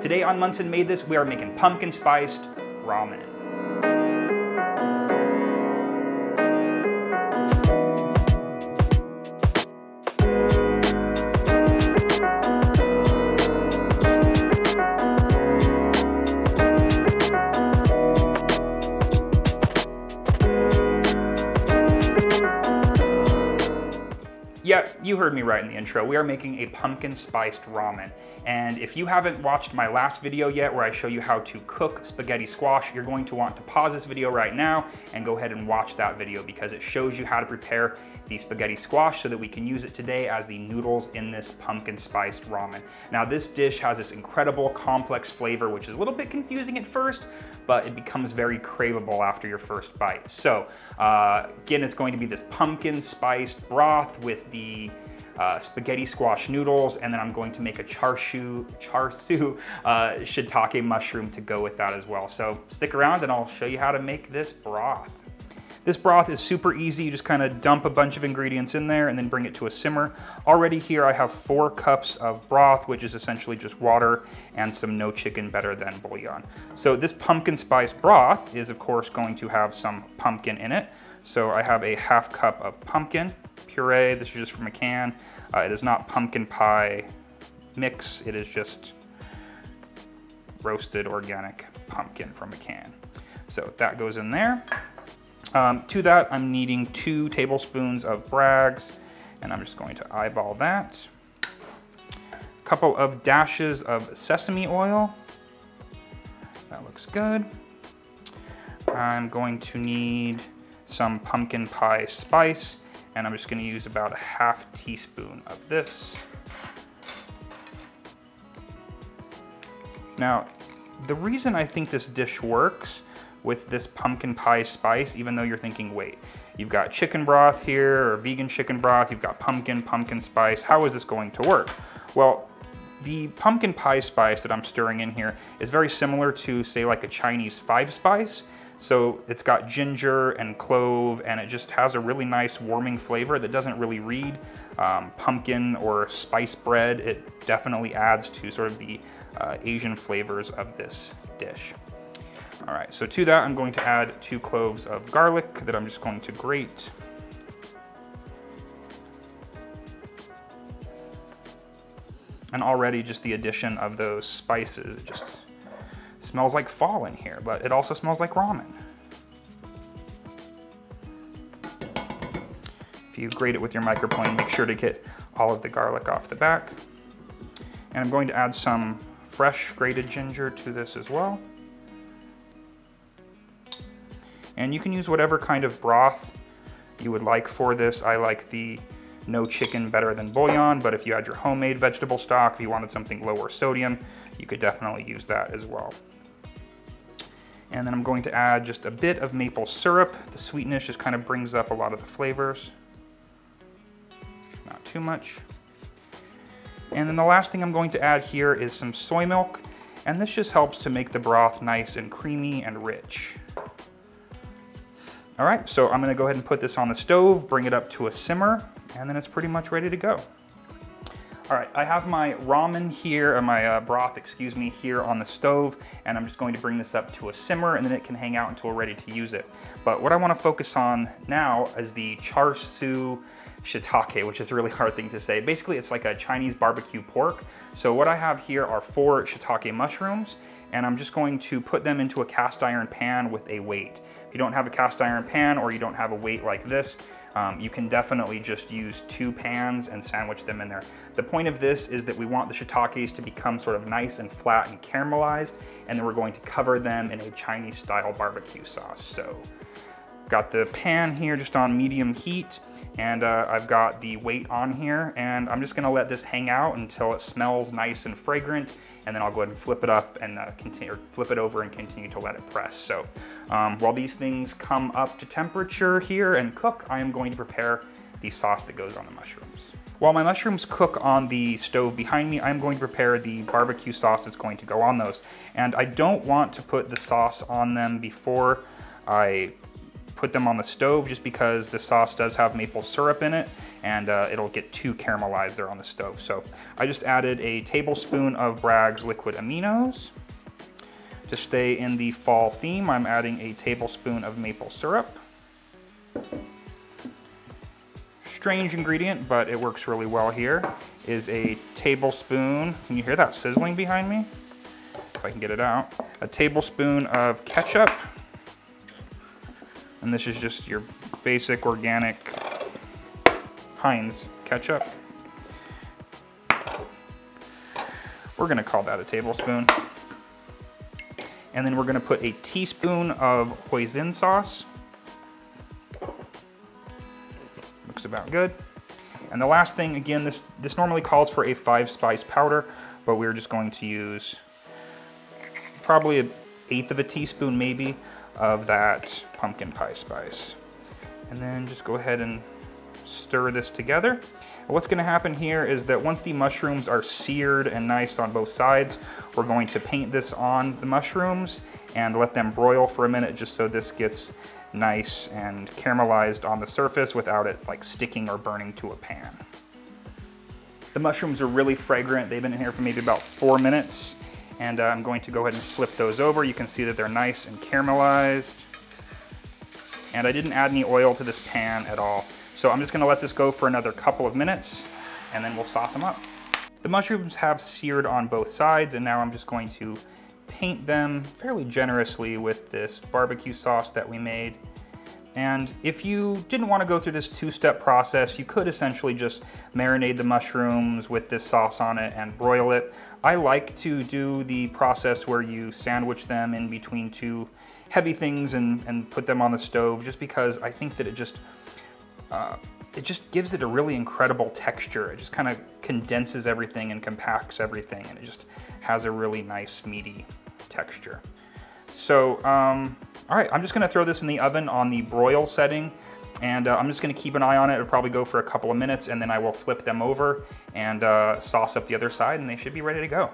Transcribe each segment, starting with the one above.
Today on Monson Made This, we are making pumpkin spiced ramen. Yeah, you heard me right in the intro. We are making a pumpkin spiced ramen. And if you haven't watched my last video yet where I show you how to cook spaghetti squash, you're going to want to pause this video right now and go ahead and watch that video because it shows you how to prepare the spaghetti squash so that we can use it today as the noodles in this pumpkin spiced ramen. Now this dish has this incredible complex flavor, which is a little bit confusing at first, but it becomes very craveable after your first bite. So again, it's going to be this pumpkin spiced broth with the spaghetti squash noodles, and then I'm going to make a Char Siu shiitake mushroom to go with that as well. So stick around and I'll show you how to make this broth. This broth is super easy. You just kind of dump a bunch of ingredients in there and then bring it to a simmer. Already here I have 4 cups of broth, which is essentially just water and some no chicken better than bouillon. So this pumpkin spice broth is of course going to have some pumpkin in it. So I have a 1/2 cup of pumpkin puree. This is just from a can. It is not pumpkin pie mix. It is just roasted organic pumpkin from a can. So that goes in there. To that, I'm needing 2 tablespoons of Bragg's, and I'm just going to eyeball that. A couple of dashes of sesame oil. That looks good. I'm going to need some pumpkin pie spice, and I'm just gonna use about a 1/2 teaspoon of this. Now, the reason I think this dish works with this pumpkin pie spice, even though you're thinking, wait, you've got chicken broth here, or vegan chicken broth, you've got pumpkin spice, how is this going to work? Well, the pumpkin pie spice that I'm stirring in here is very similar to, say, like a Chinese 5-spice. So it's got ginger and clove, and it just has a really nice warming flavor that doesn't really read pumpkin or spice bread. It definitely adds to sort of the Asian flavors of this dish. All right, so to that, I'm going to add 2 cloves of garlic that I'm just going to grate. And already just the addition of those spices, it just smells like fall in here, but it also smells like ramen. If you grate it with your microplane, make sure to get all of the garlic off the back. And I'm going to add some fresh grated ginger to this as well. And you can use whatever kind of broth you would like for this. I like the no chicken better than bouillon, but if you had your homemade vegetable stock, if you wanted something lower sodium, you could definitely use that as well. And then I'm going to add just a bit of maple syrup. The sweetness just kind of brings up a lot of the flavors. Not too much. And then the last thing I'm going to add here is some soy milk, and this just helps to make the broth nice and creamy and rich. All right, so I'm gonna go ahead and put this on the stove, bring it up to a simmer, and then it's pretty much ready to go. All right, I have my ramen here, or my broth, excuse me, here on the stove, and I'm just going to bring this up to a simmer, and then it can hang out until we're ready to use it. But what I wanna focus on now is the Char Siu shiitake, which is a really hard thing to say. Basically, it's like a Chinese barbecue pork. So what I have here are 4 shiitake mushrooms, and I'm just going to put them into a cast iron pan with a weight. If you don't have a cast iron pan or you don't have a weight like this, you can definitely just use 2 pans and sandwich them in there. The point of this is that we want the shiitakes to become sort of nice and flat and caramelized, and then we're going to cover them in a Chinese style barbecue sauce. So got the pan here just on medium heat, and I've got the weight on here, and I'm just gonna let this hang out until it smells nice and fragrant, and then I'll go ahead and flip it up and flip it over and continue to let it press. So while these things come up to temperature here and cook, I am going to prepare the sauce that goes on the mushrooms. While my mushrooms cook on the stove behind me, I'm going to prepare the barbecue sauce that's going to go on those. And I don't want to put the sauce on them before I put them on the stove just because the sauce does have maple syrup in it, and it'll get too caramelized there on the stove. So I just added a tablespoon of Bragg's liquid aminos. To stay in the fall theme, I'm adding a tablespoon of maple syrup. Strange ingredient, but it works really well here, is a tablespoon, can you hear that sizzling behind me? If I can get it out. A tablespoon of ketchup. And this is just your basic organic Heinz ketchup. We're gonna call that a tablespoon. And then we're gonna put a teaspoon of Hoisin sauce. Looks about good. And the last thing, again, this normally calls for a 5-spice powder, but we're just going to use probably 1/8 of a teaspoon maybe of that pumpkin pie spice. And then just go ahead and stir this together. And what's gonna happen here is that once the mushrooms are seared and nice on both sides, we're going to paint this on the mushrooms and let them broil for a minute just so this gets nice and caramelized on the surface without it like sticking or burning to a pan. The mushrooms are really fragrant. They've been in here for maybe about 4 minutes, and I'm going to go ahead and flip those over. You can see that they're nice and caramelized. And I didn't add any oil to this pan at all. So I'm just gonna let this go for another couple of minutes and then we'll sauce them up. The mushrooms have seared on both sides, and now I'm just going to paint them fairly generously with this barbecue sauce that we made. And if you didn't want to go through this 2-step process, you could essentially just marinate the mushrooms with this sauce on it and broil it. I like to do the process where you sandwich them in between 2 heavy things and put them on the stove, just because I think that it just gives it a really incredible texture. It just kind of condenses everything and compacts everything, and it just has a really nice meaty texture. So, all right, I'm just gonna throw this in the oven on the broil setting, and I'm just gonna keep an eye on it. It'll probably go for a couple of minutes, and then I will flip them over and sauce up the other side, and they should be ready to go.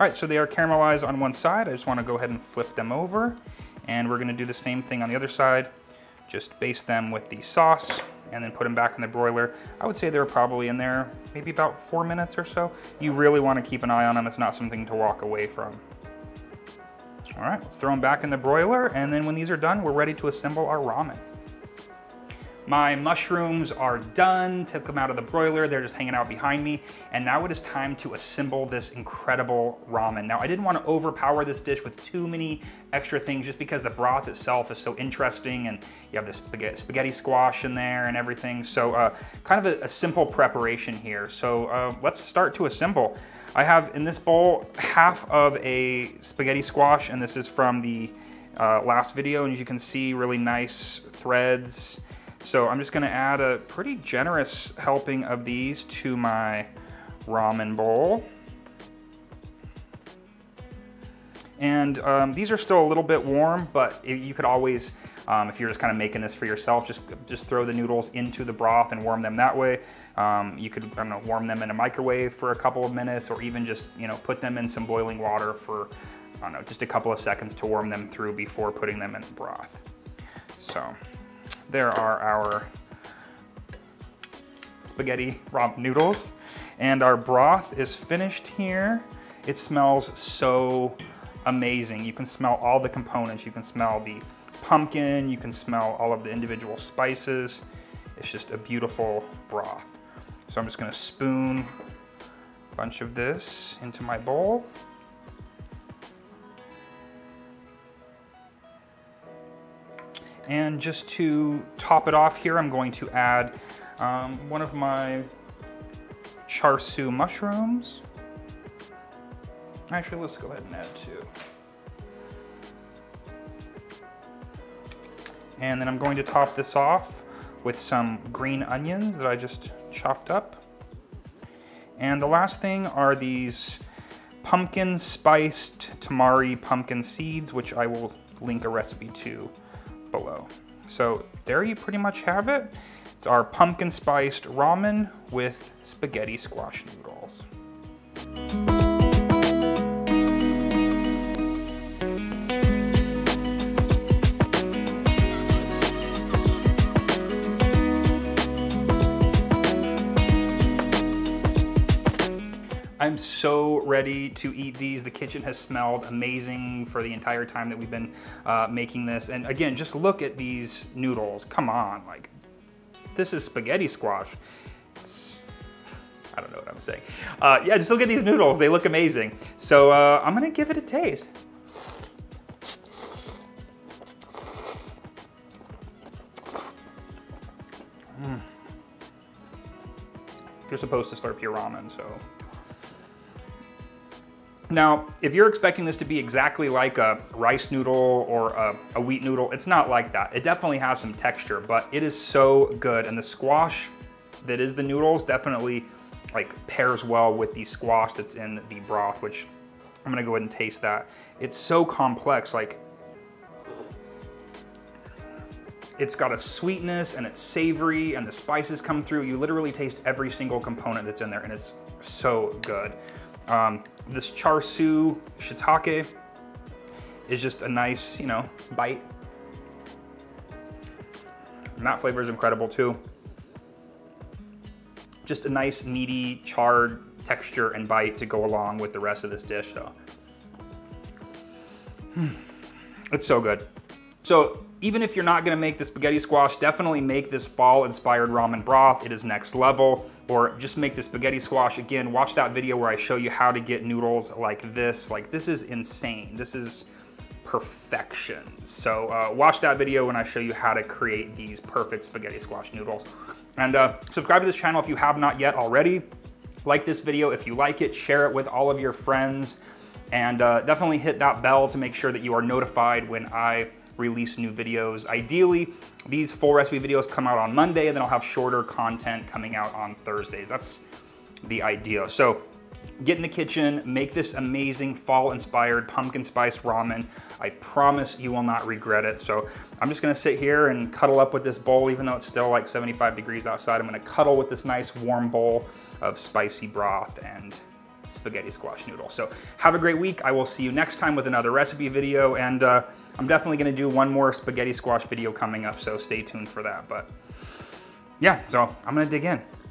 All right, so they are caramelized on one side. I just wanna go ahead and flip them over, and we're gonna do the same thing on the other side. Just baste them with the sauce and then put them back in the broiler. I would say they're probably in there maybe about 4 minutes or so. You really wanna keep an eye on them. It's not something to walk away from. All right, let's throw them back in the broiler, and then when these are done, we're ready to assemble our ramen. My mushrooms are done, took them out of the broiler, they're just hanging out behind me, and now it is time to assemble this incredible ramen. Now, I didn't want to overpower this dish with too many extra things just because the broth itself is so interesting, and you have this spaghetti squash in there and everything, so kind of a simple preparation here. So let's start to assemble. I have in this bowl half of a spaghetti squash, and this is from the last video, and as you can see, really nice threads. So I'm just gonna add a pretty generous helping of these to my ramen bowl. And these are still a little bit warm, but you could always, if you're just kind of making this for yourself, just throw the noodles into the broth and warm them that way. You could, I don't know, warm them in a microwave for a couple of minutes, or even just, you know, put them in some boiling water for, I don't know, just a couple of seconds to warm them through before putting them in the broth. So. There are our spaghetti romp noodles, and our broth is finished here. It smells so amazing. You can smell all the components. You can smell the pumpkin. You can smell all of the individual spices. It's just a beautiful broth. So I'm just gonna spoon a bunch of this into my bowl. And just to top it off here, I'm going to add one of my Char Siu mushrooms. Actually, let's go ahead and add 2. And then I'm going to top this off with some green onions that I just chopped up. And the last thing are these pumpkin spiced tamari pumpkin seeds, which I will link a recipe to below. So there you pretty much have it. It's our pumpkin spiced ramen with spaghetti squash noodles. I'm so ready to eat these. The kitchen has smelled amazing for the entire time that we've been making this. And again, just look at these noodles. Come on, like, this is spaghetti squash. It's, I don't know what I'm saying. Yeah, just look at these noodles. They look amazing. So I'm gonna give it a taste. You're supposed to slurp your ramen, so. Now, if you're expecting this to be exactly like a rice noodle or a wheat noodle, it's not like that. It definitely has some texture, but it is so good. And the squash that is the noodles definitely like pairs well with the squash that's in the broth, which I'm gonna go ahead and taste that. It's so complex, like it's got a sweetness and it's savory and the spices come through. You literally taste every single component that's in there and it's so good. This Char Siu shiitake is just a nice, you know, bite. And that flavor is incredible too. Just a nice meaty charred texture and bite to go along with the rest of this dish though. It's so good. So even if you're not gonna make the spaghetti squash, definitely make this fall-inspired ramen broth. It is next level. Or just make the spaghetti squash. Again, watch that video where I show you how to get noodles like this. Like, this is insane. This is perfection. So watch that video when I show you how to create these perfect spaghetti squash noodles. And subscribe to this channel if you have not yet already. Like this video if you like it, share it with all of your friends, and definitely hit that bell to make sure that you are notified when I release new videos. Ideally, these full recipe videos come out on Monday, and then I'll have shorter content coming out on Thursdays. That's the idea. So get in the kitchen, make this amazing fall-inspired pumpkin spice ramen. I promise you will not regret it. So I'm just gonna sit here and cuddle up with this bowl, even though it's still like 75 degrees outside. I'm gonna cuddle with this nice warm bowl of spicy broth and spaghetti squash noodle. So have a great week. I will see you next time with another recipe video, and I'm definitely gonna do one more spaghetti squash video coming up, so stay tuned for that. But yeah, so I'm gonna dig in.